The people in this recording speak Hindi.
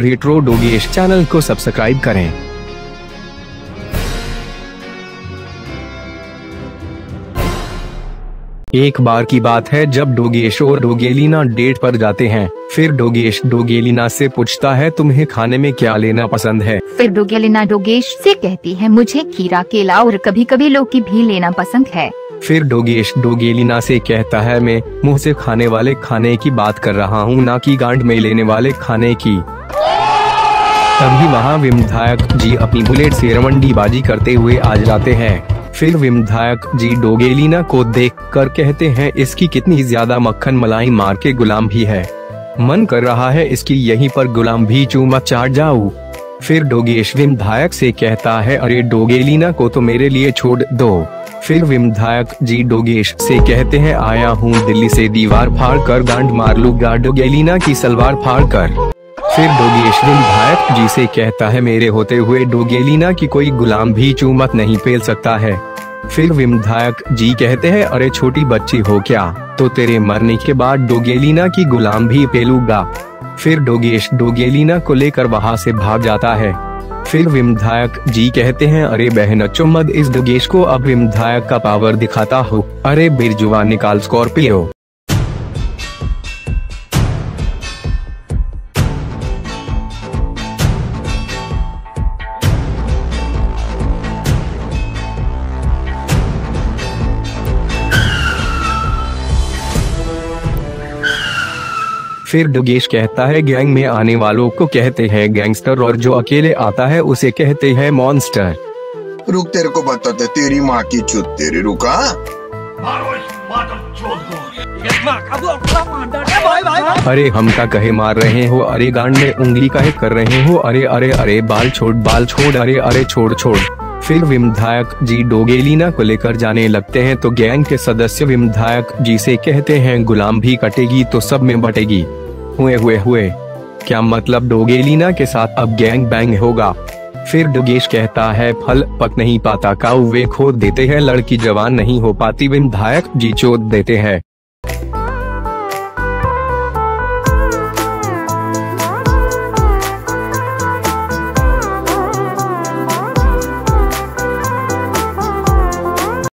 रेट्रो डोगेश चैनल को सब्सक्राइब करें। एक बार की बात है जब डोगेश और डोगेलिना डेट पर जाते हैं। फिर डोगेश डोगेलिना से पूछता है तुम्हें खाने में क्या लेना पसंद है। फिर डोगेलिना डोगेश से कहती है मुझे खीरा, केला और कभी कभी लौकी भी लेना पसंद है। फिर डोगेश डोगेलिना से कहता है मैं मुंह से खाने वाले खाने की बात कर रहा हूँ, ना कि गांठ में लेने वाले खाने की। तभी वहाँ विमधायक जी अपनी बुलेट से रवंडी बाजी करते हुए आ जाते हैं। फिर विमधायक जी डोगेलिना को देखकर कहते हैं इसकी कितनी ज्यादा मक्खन मलाई मार के गुलाम भी है, मन कर रहा है इसकी यहीं पर गुलाम भी चूमा चाट जाऊं। फिर डोगेश विमधायक से कहता है अरे डोगेलिना को तो मेरे लिए छोड़ दो। फिर विमधायक जी डोगेश से कहते हैं आया हूँ दिल्ली से, दीवार फाड़ कर गांड मार लूंगा डोगेलिना की सलवार फाड़ कर। फिर डोगेश विमधायक जी से कहता है मेरे होते हुए डोगेलिना की कोई गुलाम भी चूमत नहीं पेल सकता है। फिर विमधायक जी कहते हैं अरे छोटी बच्ची हो क्या, तो तेरे मरने के बाद डोगेलिना की गुलाम भी पेलूंगा। फिर डोगेश डोगेलिना को लेकर वहाँ से भाग जाता है। फिर विमधायक जी कहते हैं अरे बहन चुम्मद इस डोगेश को अब विमधायक का पावर दिखाता हो, अरे बिरजुआ निकाल स्कॉर्पियो। फिर डोगेश कहता है गैंग में आने वालों को कहते हैं गैंगस्टर, और जो अकेले आता है उसे कहते हैं मॉन्स्टर। रुक तेरे को बताते तेरी माँ की चूत तेरी, रुका। अरे हम का कहे मार रहे हो, अरे गांड में उंगली काहे कर रहे हो, अरे अरे अरे बाल छोड़ बाल छोड़, अरे अरे छोड़ छोड़। फिर विमधायक जी डोगेलिना को लेकर जाने लगते हैं तो गैंग के सदस्य विमधायक जी से कहते हैं गुलाम भी कटेगी तो सब में बटेगी। हुए हुए हुए क्या मतलब, डोगेलिना के साथ अब गैंग बैंग होगा। फिर डोगेश कहता है फल पक नहीं पाता कावे खोद देते हैं, लड़की जवान नहीं हो पाती विमधायक जी चोद देते हैं।